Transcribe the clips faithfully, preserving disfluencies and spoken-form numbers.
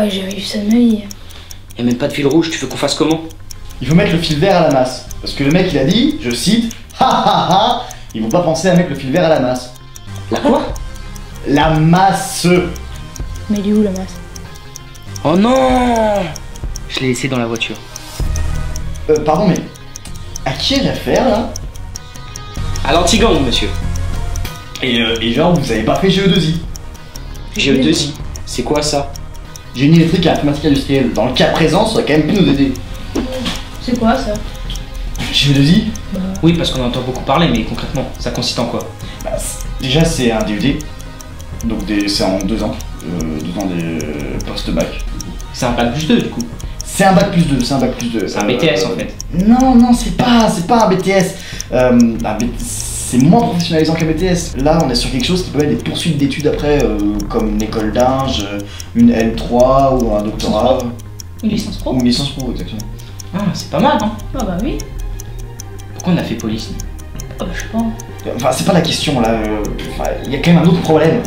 Oh, j'avais vu ça de ma vie. Y'a même pas de fil rouge, tu veux qu'on fasse comment? Il faut mettre le fil vert à la masse. Parce que le mec il a dit, je cite, ha ha ha, ils vont pas penser à mettre le fil vert à la masse. La quoi? La masse. Mais il est où la masse? Oh non! Je l'ai laissé dans la voiture. Euh, pardon, mais à qui est l'affaire là? À l'antigang, monsieur. Et, euh, et genre, vous avez pas fait G E deux I? G E deux I, c'est quoi ça? Génie électrique et informatique industrielle. Dans le cas présent, ça aurait quand même pu nous aider. C'est quoi ça? G E deux I? Bah... Oui, parce qu'on entend beaucoup parler, mais concrètement, ça consiste en quoi? Bah, déjà, c'est un D U D. Donc, des... c'est en deux ans. Euh, deux ans des post-bac. C'est un bac plus deux, du coup? C'est un bac plus deux, c'est un bac plus deux. C'est un B T S euh, en fait. Non, non, c'est pas, c'est pas un B T S. Euh, c'est moins professionnalisant qu'un B T S. Là, on est sur quelque chose qui peut être des poursuites d'études après, euh, comme une école d'Inge, une L trois ou un doctorat. Une licence pro. Ou une licence pro, exactement. Ah, c'est pas mal, hein? Ah bah oui. Pourquoi on a fait police? Ah bah je sais pas. Enfin, c'est pas la question là. Enfin, il y a quand même un autre problème.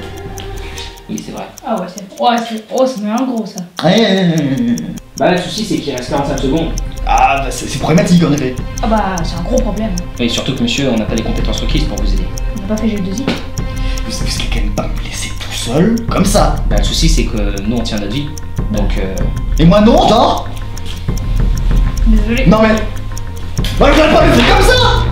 Oui, c'est vrai. Ah ouais, c'est... Oh, c'est... Oh, ça met un gros, ça. Hey. Bah, le souci, c'est qu'il reste quarante-cinq secondes. Ah, bah, c'est problématique, en effet. Ah bah, c'est un gros problème. Et surtout que, monsieur, on n'a pas les compétences requises pour vous aider. On n'a pas fait G E deux I. Vous savez, qu'il quand même pas me laisser tout seul, comme ça. Bah, le souci, c'est que nous, on tient notre vie. Donc, euh... Et moi, non, genre. Désolé. Non, mais... Bah, je ne pas me faire comme ça.